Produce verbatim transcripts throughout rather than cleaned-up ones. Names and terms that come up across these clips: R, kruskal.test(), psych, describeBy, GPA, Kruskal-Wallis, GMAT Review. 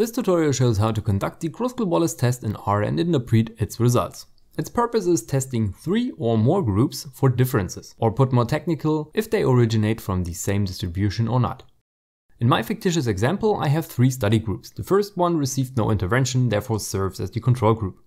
This tutorial shows how to conduct the Kruskal-Wallis test in R and interpret its results. Its purpose is testing three or more groups for differences, or put more technical, if they originate from the same distribution or not. In my fictitious example, I have three study groups. The first one received no intervention, therefore serves as the control group.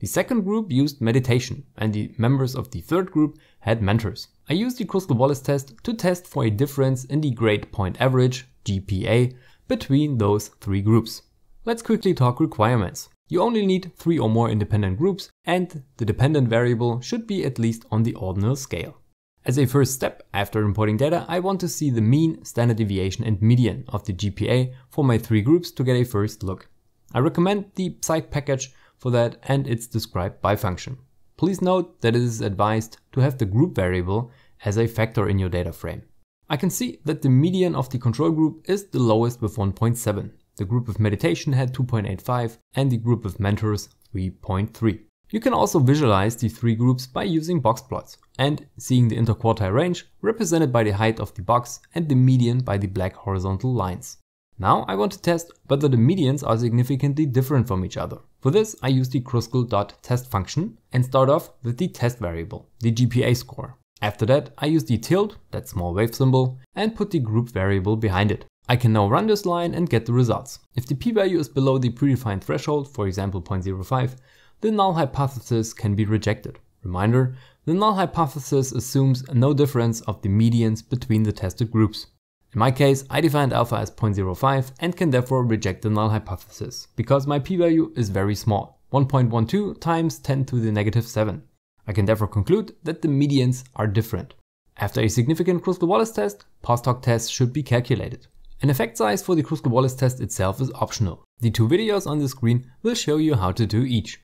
The second group used meditation, and the members of the third group had mentors. I used the Kruskal-Wallis test to test for a difference in the grade point average, G P A, between those three groups. Let's quickly talk requirements. You only need three or more independent groups, and the dependent variable should be at least on the ordinal scale. As a first step, after importing data, I want to see the mean, standard deviation and median of the G P A for my three groups to get a first look. I recommend the psych package for that and its describeBy function. Please note that it is advised to have the group variable as a factor in your data frame. I can see that the median of the control group is the lowest with one point seven. The group of meditation had two point eight five and the group of mentors three point three. You can also visualize the three groups by using box plots and seeing the interquartile range represented by the height of the box and the median by the black horizontal lines. Now I want to test whether the medians are significantly different from each other. For this, I use the kruskal.test function and start off with the test variable, the G P A score. After that, I use the tilde, that small wave symbol, and put the group variable behind it. I can now run this line and get the results. If the p-value is below the predefined threshold, for example zero point zero five, the null hypothesis can be rejected. Reminder, the null hypothesis assumes no difference of the medians between the tested groups. In my case, I defined alpha as zero point zero five and can therefore reject the null hypothesis, because my p-value is very small, one point one two times ten to the negative seven. I can therefore conclude that the medians are different. After a significant Kruskal-Wallis test, post-hoc tests should be calculated. An effect size for the Kruskal-Wallis test itself is optional. The two videos on the screen will show you how to do each.